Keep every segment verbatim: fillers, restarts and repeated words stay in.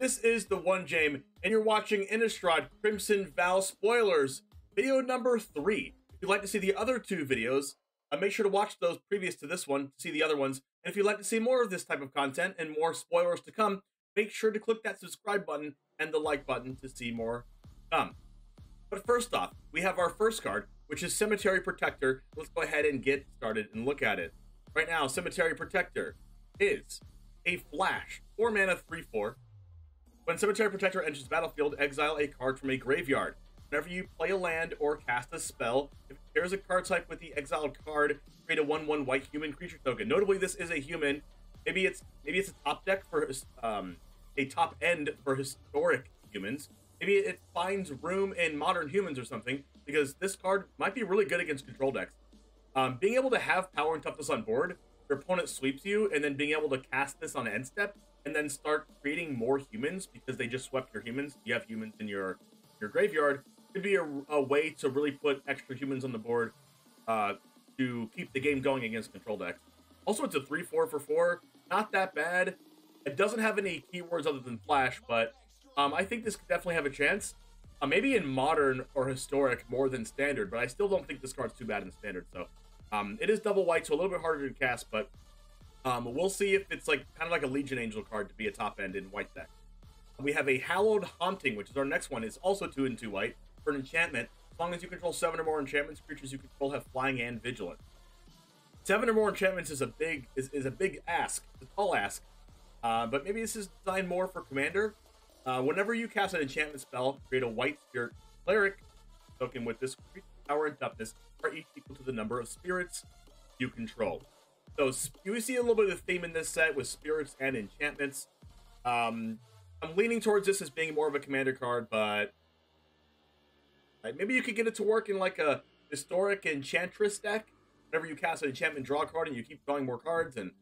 This is The One Jame, and you're watching Innistrad Crimson Vow Spoilers, video number three. If you'd like to see the other two videos, uh, make sure to watch those previous to this one to see the other ones. And if you'd like to see more of this type of content and more spoilers to come, make sure to click that subscribe button and the like button to see more come. But first off, we have our first card, which is Cemetery Protector. Let's go ahead and get started and look at it. Right now, Cemetery Protector is a flash, four mana, three four. When Cemetery Protector enters the battlefield, exile a card from a graveyard. Whenever you play a land or cast a spell, if it shares a card type with the exiled card, create a one one white human creature token. Notably, this is a human. Maybe it's maybe it's a top deck for um, a top end for historic humans. Maybe it finds room in modern humans or something, because this card might be really good against control decks. Um, being able to have power and toughness on board, your opponent sweeps you, and then being able to cast this on end step, and then start creating more humans because they just swept your humans. You have humans in your your graveyard. Could be a, a way to really put extra humans on the board uh, to keep the game going against control decks. Also, it's a three four for four. Not that bad. It doesn't have any keywords other than flash, but um, I think this could definitely have a chance. Uh, maybe in modern or historic more than standard, but I still don't think this card's too bad in standard. So um, it is double white, so a little bit harder to cast, but um, we'll see if it's like kind of like a Legion Angel card to be a top end in white deck. We have a Hallowed Haunting, which is our next one. It's also two and two white for an enchantment. As long as you control seven or more enchantments, creatures you control have flying and vigilance. Seven or more enchantments is a big is, is a big ask, a tall ask. Uh, but maybe this is designed more for commander. Uh, whenever you cast an enchantment spell, create a white spirit cleric token with this creature power and toughness are each equal to the number of spirits you control. So you see a little bit of the theme in this set with spirits and enchantments. Um, I'm leaning towards this as being more of a commander card, but right, maybe you could get it to work in like a historic enchantress deck. Whenever you cast an enchantment, draw a card, and you keep drawing more cards, and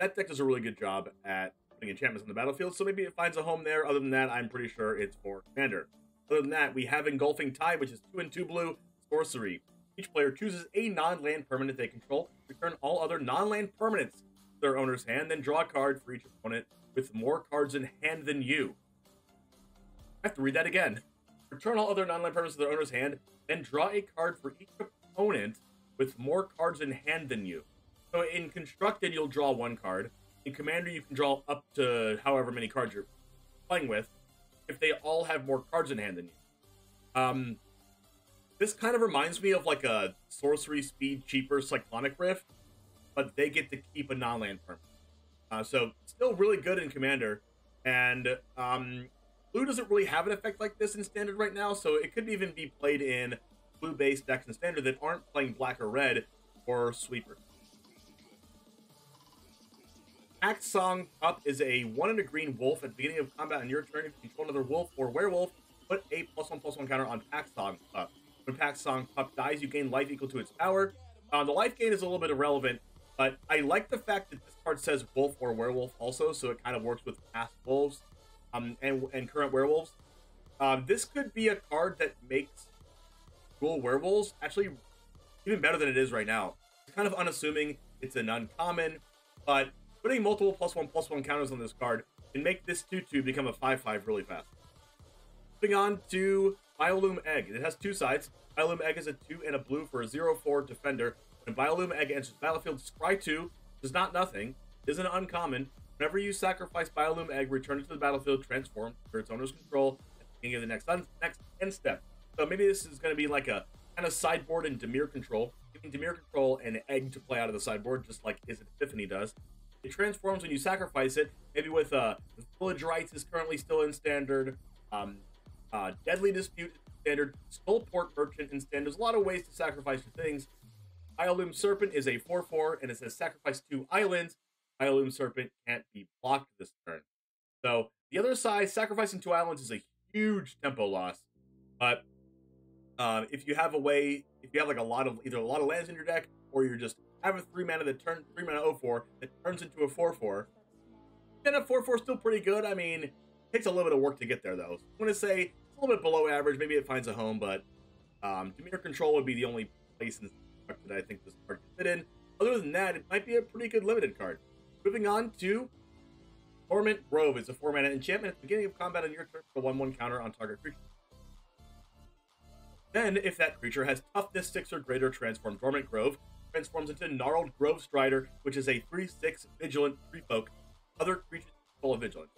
that deck does a really good job at putting enchantments on the battlefield, so maybe it finds a home there. Other than that, I'm pretty sure it's for commander. Other than that, we have Engulfing Tide, which is two and two blue sorcery. Each player chooses a non-land permanent they control. Return all other non-land permanents to their owner's hand, then draw a card for each opponent with more cards in hand than you. I have to read that again. Return all other non-land permanents to their owner's hand, then draw a card for each opponent with more cards in hand than you. So in Constructed, you'll draw one card. In Commander, you can draw up to however many cards you're playing with if they all have more cards in hand than you. Um, this kind of reminds me of like a sorcery speed cheaper Cyclonic Rift, but they get to keep a non-land permanent. Uh, so still really good in Commander, and um, Blue doesn't really have an effect like this in Standard right now, so it could even be played in Blue-based decks in Standard that aren't playing Black or Red or Sweeper. Pack Song Up is a one and a green wolf. At the beginning of combat on your turn, if you control another wolf or werewolf, put a plus one plus one counter on Pack Song Up. When Pack Song Up dies, you gain life equal to its power. Uh, the life gain is a little bit irrelevant, but I like the fact that this card says wolf or werewolf also, so it kind of works with past wolves um, and, and current werewolves. Um, this could be a card that makes dual werewolves actually even better than it is right now. It's kind of unassuming. It's an uncommon, but putting multiple plus one plus one counters on this card can make this two two become a five five really fast. Moving on to Biolum Egg. It has two sides. Biolum Egg is a two and a blue for a zero four defender. When Biolum Egg enters the battlefield, scry two, does not nothing, is an uncommon. Whenever you sacrifice Biolum Egg, return it to the battlefield, transform for its owner's control at the beginning of the next, next end step. So maybe this is going to be like a kind of sideboard and Dimir control, giving Dimir control and Egg to play out of the sideboard, just like Is It Epiphany does. It transforms when you sacrifice it, maybe with uh, Village Rites is currently still in standard, um, uh, Deadly Dispute in standard, Skullport Merchant in standard. There's a lot of ways to sacrifice your things. Biolum Serpent is a four four, and it says sacrifice two islands. Biolum Serpent can't be blocked this turn. So the other side, sacrificing two islands is a huge tempo loss, but um, if you have a way, if you have like a lot of, either a lot of lands in your deck, or you're just have a three mana that turn three mana oh four that turns into a four four. Then a four four is still pretty good. I mean, it takes a little bit of work to get there though. I'm gonna say it's a little bit below average. Maybe it finds a home, but um, Dimir control would be the only place in that I think this card could fit in. Other than that, it might be a pretty good limited card. Moving on to Dormant Grove is a four mana enchantment. At the beginning of combat on your turn, put a one one counter on target creature. Then, if that creature has toughness six or greater, transform Dormant Grove. Transforms into Gnarled Grove Strider, which is a three six Vigilant Treefolk. Other creatures full of Vigilance.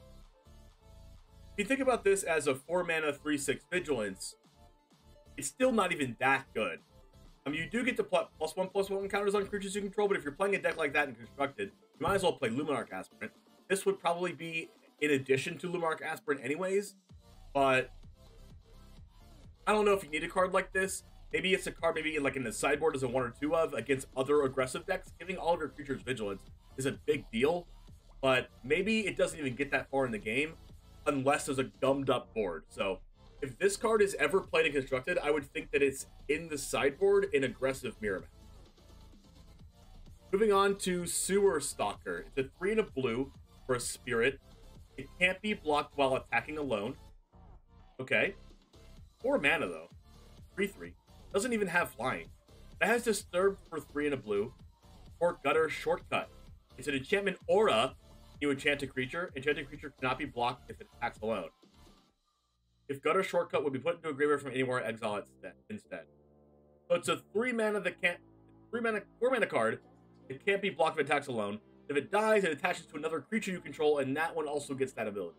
If you think about this as a four mana three six Vigilance, it's still not even that good. I mean, you do get to plus one, plus one counters on creatures you control, but if you're playing a deck like that and constructed, you might as well play Luminarch Aspirant. This would probably be in addition to Luminarch Aspirant anyways, but I don't know if you need a card like this. Maybe it's a card, maybe like in the sideboard as a one or two of against other aggressive decks. Giving all of your creatures Vigilance is a big deal, but maybe it doesn't even get that far in the game unless there's a gummed up board. So if this card is ever played and constructed, I would think that it's in the sideboard in aggressive mirror match. Moving on to Sewer Stalker. It's a three and a blue for a spirit. It can't be blocked while attacking alone. Okay. Four mana though. three three. Doesn't even have flying. That has Disturbed for three and a blue. Or Gutter Shortcut. It's an enchantment aura. You enchant a creature. Enchanted creature cannot be blocked if it attacks alone. If Gutter Shortcut would be put into a graveyard from anywhere, exile it instead. So it's a three mana that can't three mana four mana card. It can't be blocked if it attacks alone. If it dies, it attaches to another creature you control, and that one also gets that ability.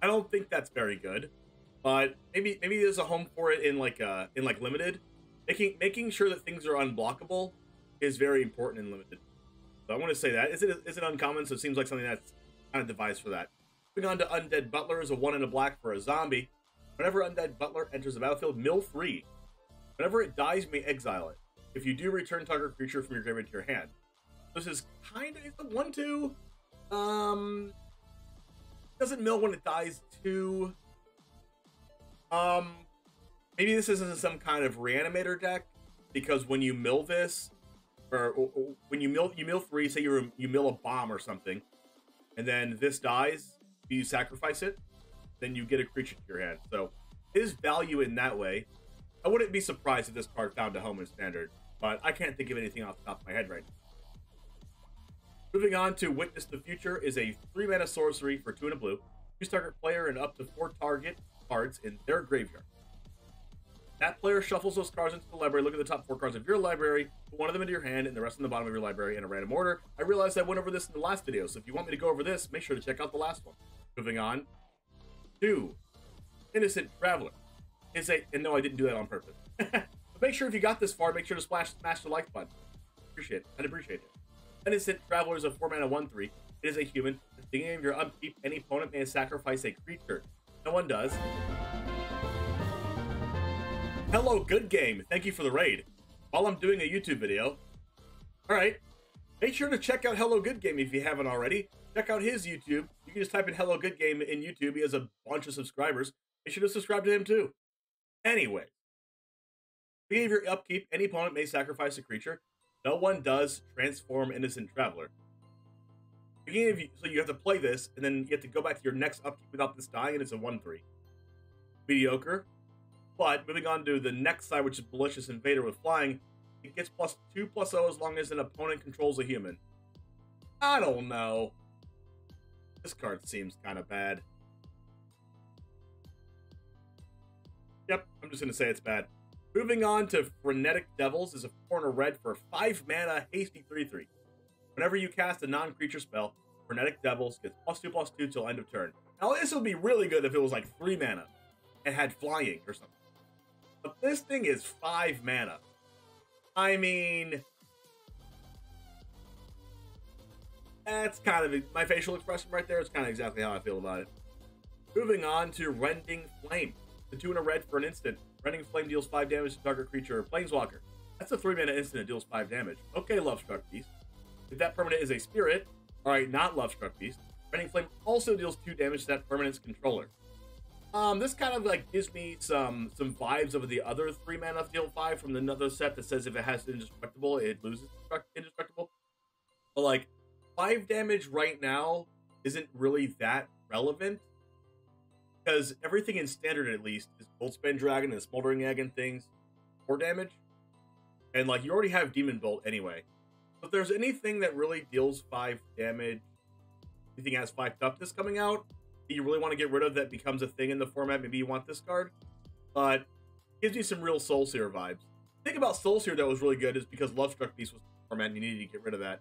I don't think that's very good, but maybe maybe there's a home for it in like uh in like limited. Making making sure that things are unblockable is very important in limited. So I want to say that. Is it is it uncommon? So it seems like something that's kind of devised for that. Moving on to Undead Butler is a one and a black for a zombie. Whenever Undead Butler enters the battlefield, mill three. Whenever it dies, you may exile it. If you do, return target creature from your graveyard to your hand. This is kind of, it's a one two. Um, doesn't mill when it dies too. Um, maybe this isn't some kind of reanimator deck, because when you mill this, or, or, or when you mill you mill three, say you you mill a bomb or something, and then this dies. You sacrifice it, then you get a creature to your hand. So it is value in that way. I wouldn't be surprised if this card found a home in standard, but I can't think of anything off the top of my head right now. Moving on to Witness the Future is a three mana sorcery for two and a blue. Choose target player and up to four target cards in their graveyard. That player shuffles those cards into the library. Look at the top four cards of your library, put one of them into your hand and the rest in the bottom of your library in a random order. I realized I went over this in the last video, so if you want me to go over this, make sure to check out the last one. Moving on to Innocent Traveler. Is a and no, I didn't do that on purpose. But make sure if you got this far, make sure to splash smash the like button. Appreciate it. I'd appreciate it. Innocent Traveler is a four mana one three. It is a human. At the beginning of your upkeep, any opponent may sacrifice a creature. No one does. Hello, good game. Thank you for the raid. While I'm doing a YouTube video. Alright. Make sure to check out Hello Good Game if you haven't already. Check out his YouTube. You can just type in Hello Good Game in YouTube. He has a bunch of subscribers. Make sure to subscribe to him too. Anyway, beginning of your upkeep, any opponent may sacrifice a creature. No one does. Transform Innocent Traveler. Beginning of you, so you have to play this, and then you have to go back to your next upkeep without this dying, and it's a one three. Mediocre. But moving on to the next side, which is Malicious Invader with flying, it gets plus two plus zero as long as an opponent controls a human. I don't know. This card seems kind of bad. Yep, I'm just going to say it's bad. Moving on to Frenetic Devils is a corner red for five mana hasty three three. Whenever you cast a non-creature spell, Frenetic Devils gets plus two plus two till end of turn. Now this would be really good if it was like three mana and had flying or something. But this thing is five mana. I mean... That's kind of my facial expression right there. It's kind of exactly how I feel about it. Moving on to Rending Flame. The two and a red for an instant. Rending Flame deals five damage to target creature or planeswalker. That's a three mana instant that deals five damage. Okay, Love Struck Beast. If that permanent is a spirit, all right, not Love Struck Beast. Rending Flame also deals two damage to that permanent's controller. Um, this kind of like gives me some some vibes of the other three mana deal five from another set that says if it has indestructible, it loses indestructible. But like. Five damage right now isn't really that relevant because everything in standard, at least, is Boltspan Dragon and Smoldering Egg and things, four damage, and like you already have Demon Bolt anyway. If there's anything that really deals five damage, anything has five toughness coming out, that you really want to get rid of, that becomes a thing in the format, maybe you want this card. But gives you some real Soulseer vibes. The thing about Soulseer that was really good is because Lovestruck Beast was in the format and you needed to get rid of that.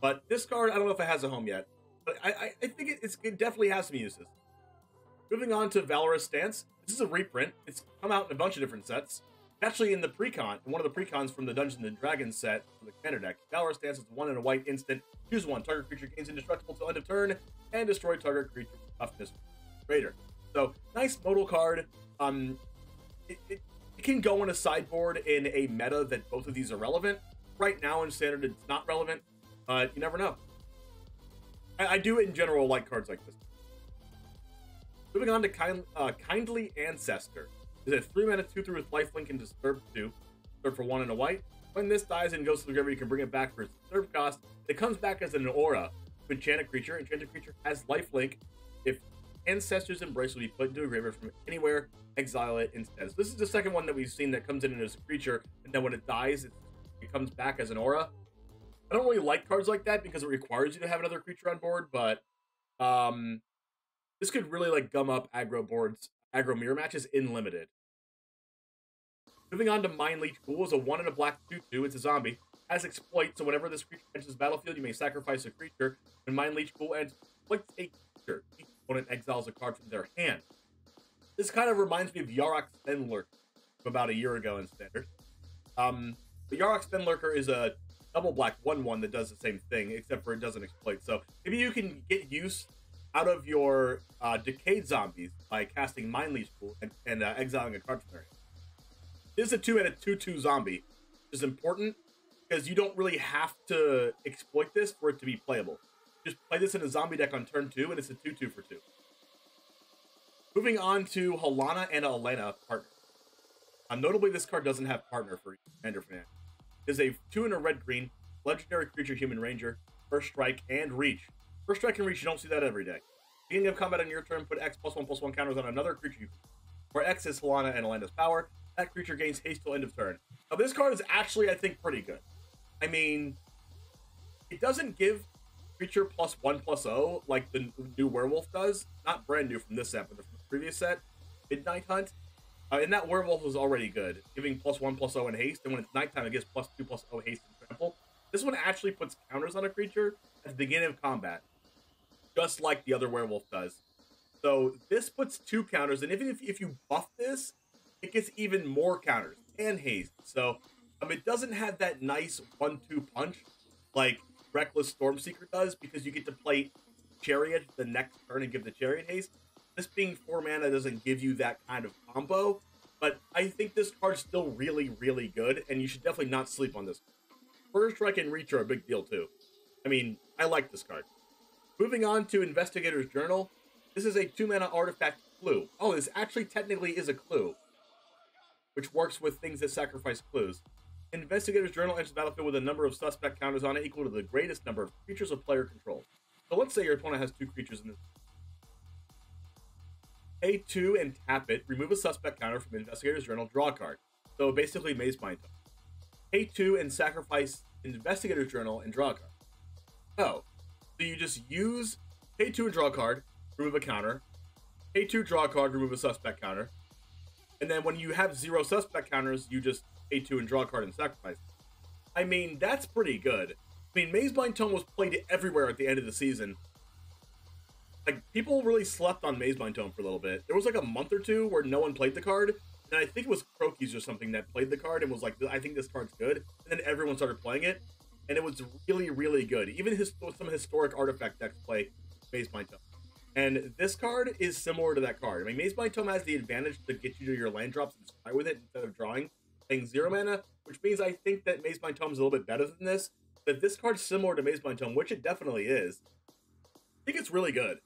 But this card, I don't know if it has a home yet. But I, I, I think it, it's, it definitely has some uses. Moving on to Valorous Stance. This is a reprint. It's come out in a bunch of different sets. Actually, in the precon, in one of the precons from the Dungeons and Dragons set from the Commander deck, Valorous Stance is one and a white instant. Choose one. Target creature gains indestructible till end of turn, and destroy target creature with toughness greater. So, nice modal card. Um, it, it, it can go on a sideboard in a meta that both of these are relevant. Right now in Standard, it's not relevant, but you never know. I, I do, in general, like cards like this. Moving on to kind, uh, Kindly Ancestor. Is a three mana two three with lifelink and disturb two. Disturb for one and a white. When this dies and goes to the graveyard, you can bring it back for its disturb cost. It comes back as an aura. To enchant a creature, enchanted creature has lifelink. If Ancestors' Embrace will be put into a graveyard from anywhere, exile it instead. So this is the second one that we've seen that comes in as a creature, and then when it dies, it, it comes back as an aura. I don't really like cards like that because it requires you to have another creature on board, but um, this could really like gum up aggro boards. Aggro mirror matches in Limited. Moving on to Mind Leech Ghoul is a one and a black two two. It's a zombie. Has exploit, so whenever this creature enters the battlefield, you may sacrifice a creature. When Mind Leech Ghoul enters, exploits a creature. Each opponent exiles a card from their hand. This kind of reminds me of Yarok's Fenlurker from about a year ago in Standard. Um, but Yarok's Fenlurker is a double black one one that does the same thing, except for it doesn't exploit. So maybe you can get use out of your uh, decayed zombies by casting Mind Leech Ghoul and, and uh, exiling a card from their hand. This is a two and a two two zombie, which is important because you don't really have to exploit this for it to be playable. Just play this in a zombie deck on turn two, and it's a two two for two. Moving on to Halana and Alena, partner. Um, notably, this card doesn't have partner for Commander Fanatic. It is a two and a red green, legendary creature, human ranger, first strike and reach. First strike and reach, you don't see that every day. Beginning of combat on your turn, put X plus one plus one counters on another creature you control, where X is Halana and Elena's power. That creature gains haste till end of turn. Now this card is actually, I think, pretty good. I mean, it doesn't give creature plus one plus oh like the new werewolf does. Not brand new from this set, but from the previous set, Midnight Hunt. Uh, and that werewolf was already good, giving plus one plus oh in haste. And when it's nighttime, it gives plus two plus oh haste and trample. This one actually puts counters on a creature at the beginning of combat, just like the other werewolf does. So this puts two counters, and even if, if you buff this, it gets even more counters and haste. So um, it doesn't have that nice one two punch like Reckless Stormseeker does, because you get to play Chariot the next turn and give the Chariot haste. This being four mana doesn't give you that kind of combo, but I think this card's still really, really good, and you should definitely not sleep on this. First strike and reach are a big deal too. I mean, I like this card. Moving on to Investigator's Journal. This is a two mana artifact clue. Oh, this actually technically is a clue, which works with things that sacrifice clues. Investigator's Journal enters the battlefield with a number of suspect counters on it equal to the greatest number of creatures of player control. So let's say your opponent has two creatures in this. Pay two and tap it. Remove a suspect counter from Investigator's Journal. Draw a card. So basically Maze's Mind. Pay two and sacrifice Investigator's Journal and draw a card. Oh. So you just use pay two and draw a card, remove a counter, pay two, draw a card, remove a suspect counter, and then when you have zero suspect counters, you just pay two and draw a card and sacrifice. I mean, that's pretty good. I mean, Maze's Mind Tome was played everywhere at the end of the season. Like, people really slept on Maze's Mind Tome for a little bit. There was like a month or two where no one played the card, and I think it was Crokeyz or something that played the card and was like, I think this card's good, and then everyone started playing it. And it was really, really good. Even his, some historic artifact decks play Maze's Mind Tome. And this card is similar to that card. I mean, Maze's Mind Tome has the advantage to get you to your land drops and fly with it instead of drawing, playing zero mana, which means I think that Maze's Mind Tome is a little bit better than this. But this card's similar to Maze's Mind Tome, which it definitely is. I think it's really good.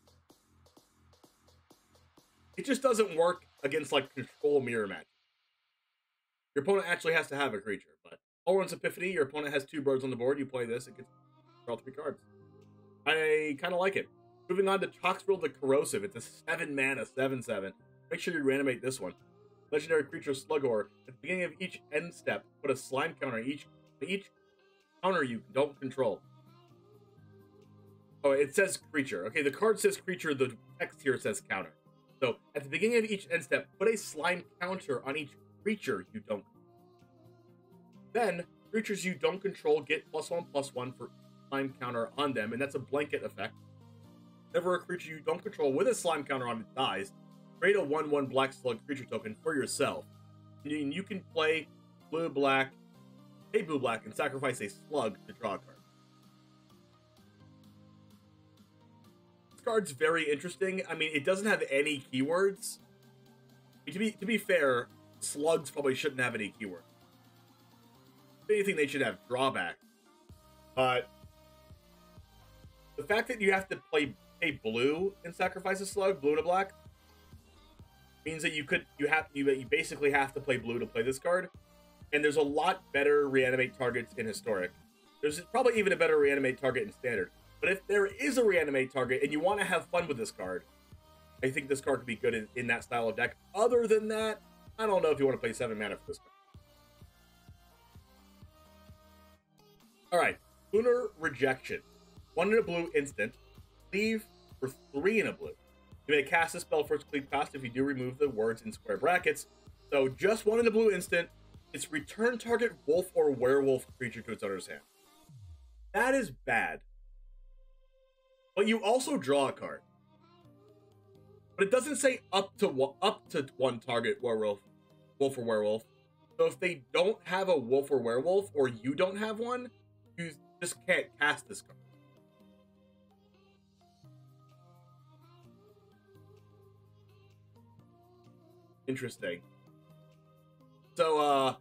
It just doesn't work against, like, control mirror match. Your opponent actually has to have a creature, but... Orin's Epiphany, your opponent has two birds on the board. You play this, it gets draw three cards. I kind of like it. Moving on to Toxrill the Corrosive. It's a seven mana, seven seven. Make sure you reanimate this one. Legendary creature Slugor. At the beginning of each end step, put a slime counter on each, each counter you don't control. Oh, it says creature. Okay, the card says creature, the text here says counter. So at the beginning of each end step, put a slime counter on each creature you don't control. Then creatures you don't control get plus one plus one for slime counter on them, and that's a blanket effect. Whenever a creature you don't control with a slime counter on it dies, create a one one black slug creature token for yourself. And you can play blue black, pay blue black, and sacrifice a slug to draw a card. This card's very interesting. I mean, it doesn't have any keywords. To be to be fair, slugs probably shouldn't have any keywords. If anything, they should have drawback. But the fact that you have to play a blue and sacrifice a slug, blue to black, means that you could you have you you basically have to play blue to play this card. And there's a lot better reanimate targets in Historic. There's probably even a better reanimate target in Standard. But if there is a reanimate target and you want to have fun with this card, I think this card could be good in, in that style of deck. Other than that, I don't know if you want to play seven mana for this card. All right, Lunar Rejection. One in a blue instant. Cleave for three in a blue. You may cast the spell for its cleave cost if you do remove the words in square brackets. So just one in the blue instant. It's return target wolf or werewolf creature to its owner's hand. That is bad. But you also draw a card. But it doesn't say up to up to one target werewolf, wolf or werewolf. So if they don't have a wolf or werewolf, or you don't have one, you just can't cast this card. Interesting. So, uh,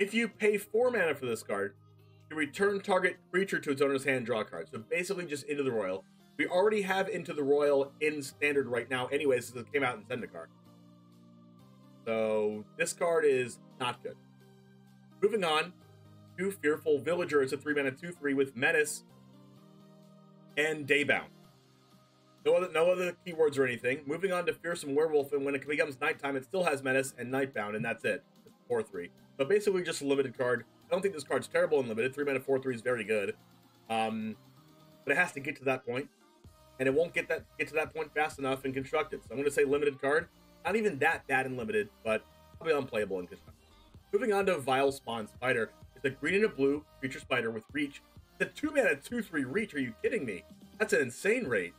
if you pay four mana for this card, you return target creature to its owner's hand, draw a card. So basically just Into the Royal. We already have Into the Royal in Standard right now anyways, since it came out in Zendikar. So this card is not good. Moving on to Fearful Villager. It's a three mana two three with Menace and Daybound. No other, no other keywords or anything. Moving on to Fearsome Werewolf, and when it becomes nighttime, it still has Menace and Nightbound, and that's it. It's four three. But basically just a limited card. I don't think this card's terrible in limited. three mana four three is very good. Um, but it has to get to that point, and it won't get that get to that point fast enough in constructed. So I'm going to say limited card. Not even that bad in limited, but probably unplayable in constructed. Moving on to Vile Spawn Spider. It's a green and a blue creature spider with reach. It's a two mana two three reach. Are you kidding me? That's an insane rate.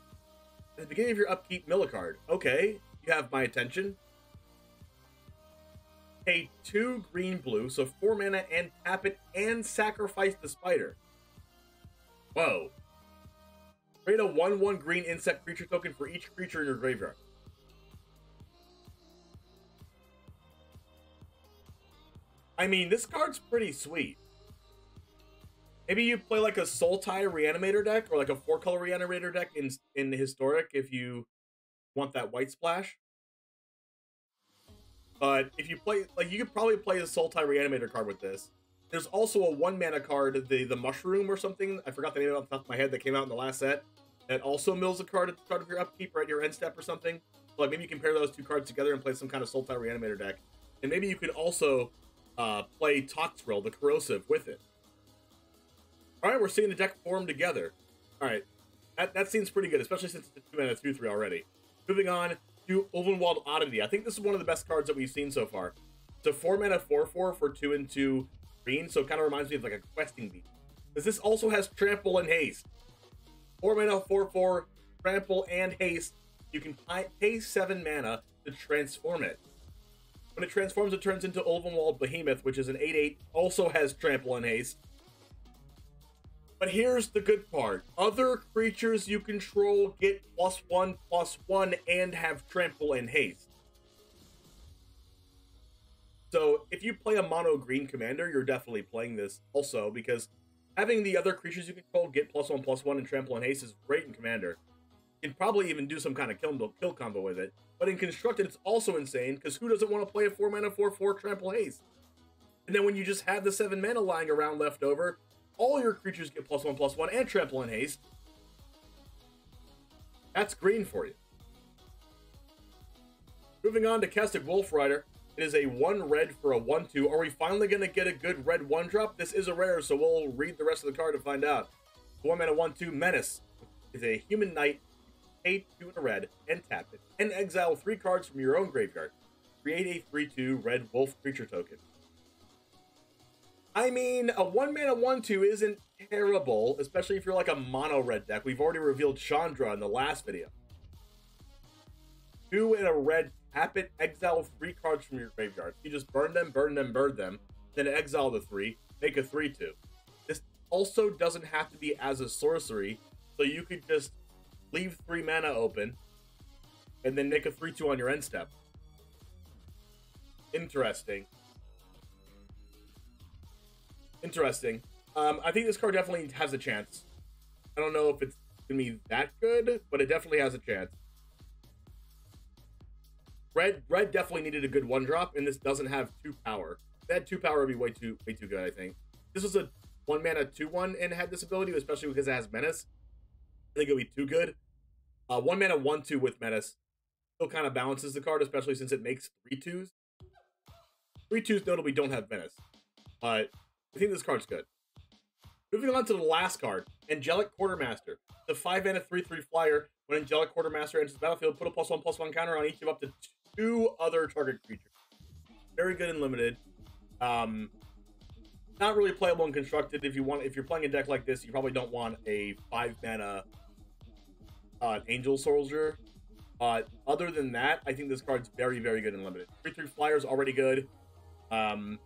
At the beginning of your upkeep, mill a card. Okay, you have my attention. Pay two green blue, so four mana, and tap it and sacrifice the spider. Whoa. Create a one one green insect creature token for each creature in your graveyard. I mean, this card's pretty sweet. Maybe you play like a Soultie Reanimator deck, or like a four-color Reanimator deck in in Historic if you want that white splash. But if you play, like, you could probably play a Soultie Reanimator card with this. There's also a one-mana card, the the Mushroom or something. I forgot the name off the top of my head that came out in the last set. That also mills a card at the start of your upkeep, right, your end step or something. So like maybe you can pair those two cards together and play some kind of Soultie Reanimator deck. And maybe you could also uh, play Toxrill the Corrosive with it. All right, we're seeing the deck form together. All right, that, that seems pretty good, especially since it's a two mana two three already. Moving on to Ovenwald Oddity. I think this is one of the best cards that we've seen so far. It's a four mana four four for two and two green, so it kind of reminds me of like a questing beat. Because this also has Trample and Haste. four mana four four, Trample and Haste. You can pay seven mana to transform it. When it transforms, it turns into Ovenwald Behemoth, which is an eight eight, also has Trample and Haste. But here's the good part. Other creatures you control get plus one, plus one, and have Trample and Haste. So if you play a mono green commander, you're definitely playing this also, because having the other creatures you control get plus one, plus one, and Trample and Haste is great in commander. You can probably even do some kind of kill, kill combo with it. But in constructed, it's also insane, because who doesn't want to play a four mana four four Trample Haste? And then when you just have the seven mana lying around left over, all your creatures get plus one, plus one, and Trample and Haste. That's green for you. Moving on to Kestic Wolf Rider. It is a one red for a one two. Are we finally going to get a good red one drop? This is a rare, so we'll read the rest of the card to find out. One mana, one two menace is a human knight. Pay two and a red and tap it, and exile three cards from your own graveyard. Create a three two red wolf creature token. I mean, a one mana one two isn't terrible, especially if you're like a mono red deck. We've already revealed Chandra in the last video. Two and a red. Tap it, exile three cards from your graveyard. You just burn them, burn them, burn them, then exile the three, make a three two. This also doesn't have to be as a sorcery, so you could just leave three mana open, and then make a three two on your end step. Interesting. Interesting. Um, I think this card definitely has a chance. I don't know if it's going to be that good, but it definitely has a chance. Red, red definitely needed a good one drop, and this doesn't have two power. If it had two power, would be way too, way too good, I think. This was a one mana two one and had this ability, especially because it has menace. I think it would be too good. Uh, one mana one two with menace still kind of balances the card, especially since it makes three twos. Three twos notably don't have menace, but I think this card's good. Moving on to the last card, Angelic Quartermaster, the five mana three three flyer. When Angelic Quartermaster enters the battlefield, put a plus one plus one counter on each of up to two Two other target creatures. Very good and limited. Um, not really playable and constructed. If you want, if you're playing a deck like this, you probably don't want a five mana uh, Angel Soldier. Uh, other than that, I think this card's very, very good and limited. Three three flyers already good. Um,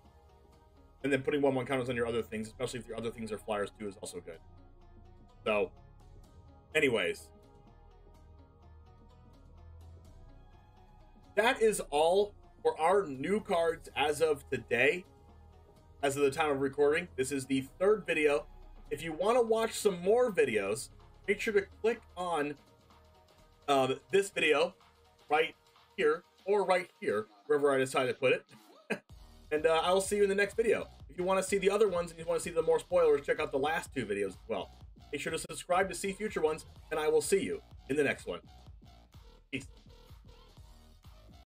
and then putting one one counters on your other things, especially if your other things are flyers too, is also good. So, anyways. That is all for our new cards as of today, as of the time of recording. This is the third video. If you want to watch some more videos, make sure to click on uh, this video right here or right here, wherever I decide to put it. And uh, I'll see you in the next video. If you want to see the other ones and you want to see the more spoilers, check out the last two videos as well. Make sure to subscribe to see future ones, and I will see you in the next one. Peace.